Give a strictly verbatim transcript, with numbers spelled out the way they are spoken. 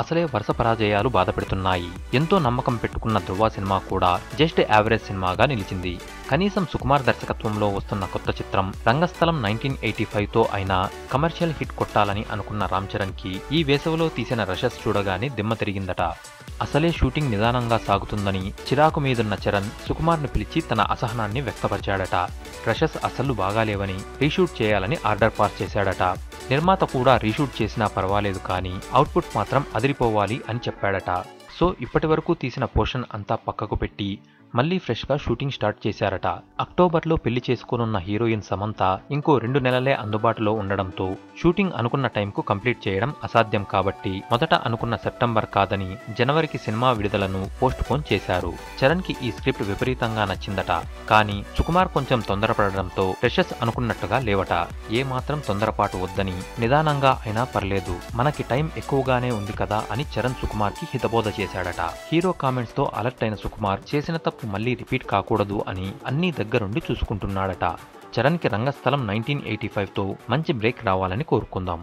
అసలే వరుస పరాజయాలు బాధపెడుతున్నాయి. ఎంతో నమ్మకం పెట్టుకున్న ధృవ సినిమా కూడా జస్ట్ యావరేజ్ సినిమాగా నిలిచింది. కనీసం సుకుమార్ దర్శకత్వంలో వస్తున్న కొత్త చిత్రం రంగస్థలం నైన్టీన్ ఎయిటీ ఫైవ్ తో అయినా కమర్షియల్ హిట్ కొట్టాలని అనుకున్న రామ్ చరణ్ కి ఈ వేసవిలో తీసిన రషస్ చూడగానే దిమ్మ తిరిగిందట. అసలే షూటింగ్ నిదానంగా సాగుతుందని చిరాకు మీదున్న చరణ్ సుకుమార్ను పిలిచి తన అసహనాన్ని వ్యక్తపరిచాడట. రషస్ అసలు బాగాలేవని రీషూట్ చేయాలని ఆర్డర్ పాస్ చేశాడట. నిర్మాత కూడా రీషూట్ చేసినా పర్వాలేదు కానీ అవుట్పుట్ మాత్రం అదిరిపోవాలి అని చెప్పాడట. సో ఇప్పటివరకు తీసిన పోర్షన్ అంతా పక్కకు పెట్టి మళ్లీ ఫ్రెష్గా షూటింగ్ స్టార్ట్ చేశారట. అక్టోబర్లో పెళ్లి చేసుకోనున్న హీరోయిన్ సమంత ఇంకో రెండు నెలలే అందుబాటులో ఉండడంతో షూటింగ్ అనుకున్న టైంకు కంప్లీట్ చేయడం అసాధ్యం కాబట్టి మొదట అనుకున్న సెప్టెంబర్ కాదని జనవరికి సినిమా విడుదలను పోస్ట్ పోన్ చేశారు. చరణ్కి ఈ స్క్రిప్ట్ విపరీతంగా నచ్చిందట. కానీ సుకుమార్ కొంచెం తొందరపడడంతో ఫ్రెషెస్ అనుకున్నట్టుగా లేవట. ఏమాత్రం తొందరపాటు వద్దని నిదానంగా అయినా పర్లేదు, మనకి టైం ఎక్కువగానే ఉంది కదా అని చరణ్ సుకుమార్కి హితబోధ చేశాడట. హీరో కామెంట్స్తో అలర్ట్ అయిన సుకుమార్ చేసిన మళ్లీ రిపీట్ కాకూడదు అని అన్నీ దగ్గరుండి చూసుకుంటున్నాడట. చరణ్కి రంగస్థలం నైన్టీన్ ఎయిటీ ఫైవ్తో మంచి బ్రేక్ రావాలని కోరుకుందాం.